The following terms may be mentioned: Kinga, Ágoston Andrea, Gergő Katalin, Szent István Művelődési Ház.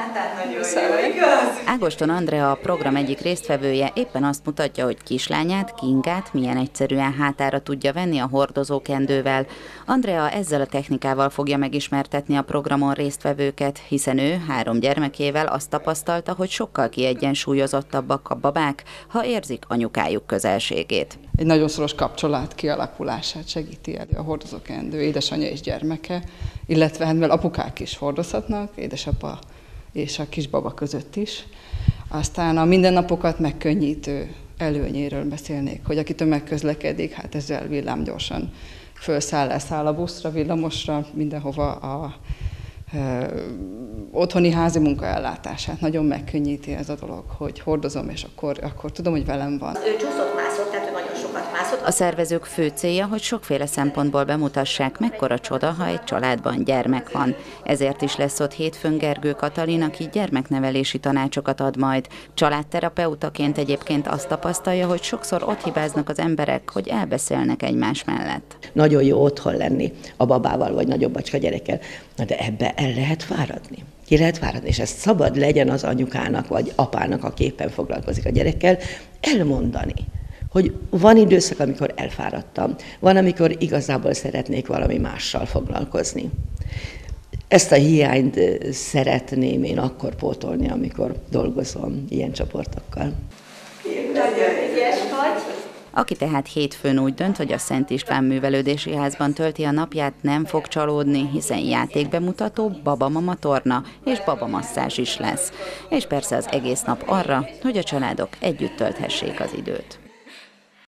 Hát nagyon jó, igaz? Ágoston Andrea, a program egyik résztvevője, éppen azt mutatja, hogy kislányát, Kingát milyen egyszerűen hátára tudja venni a hordozókendővel. Andrea ezzel a technikával fogja megismertetni a programon résztvevőket, hiszen ő 3 gyermekével azt tapasztalta, hogy sokkal kiegyensúlyozottabbak a babák, ha érzik anyukájuk közelségét. Egy nagyon szoros kapcsolat kialakulását segíti elő a hordozókendő, édesanyja és gyermeke, illetve hát mivel apukák is hordozhatnak, édesapa és a kisbaba között is. Aztán a mindennapokat megkönnyítő előnyéről beszélnék, hogy aki tömegközlekedik, hát ezzel villámgyorsan fölszáll, leszáll a buszra, villamosra, mindenhova a otthoni házi munka ellátását. Nagyon megkönnyíti ez a dolog, hogy hordozom, és akkor tudom, hogy velem van. Ő csúszott-mászott, tehát ő nagyon sokat mászott. A szervezők fő célja, hogy sokféle szempontból bemutassák, mekkora csoda, ha egy családban gyermek van. Ezért is lesz ott hétfőn Gergő Katalin, aki gyermeknevelési tanácsokat ad majd. Családterapeutaként egyébként azt tapasztalja, hogy sokszor ott hibáznak az emberek, hogy elbeszélnek egymás mellett. Nagyon jó otthon lenni a babával, vagy nagyobb bacska gyerekkel, de ebbe el lehet fáradni. Ki lehet fáradni, és ez szabad legyen az anyukának, vagy apának, aki éppen foglalkozik a gyerekkel, elmondani, hogy van időszak, amikor elfáradtam, van, amikor igazából szeretnék valami mással foglalkozni. Ezt a hiányt szeretném én akkor pótolni, amikor dolgozom ilyen csoportokkal. Nagyon ügyes vagy! Aki tehát hétfőn úgy dönt, hogy a Szent István Művelődési Házban tölti a napját, nem fog csalódni, hiszen játékbemutató, babamama torna és babamasszázs is lesz. És persze az egész nap arra, hogy a családok együtt tölthessék az időt.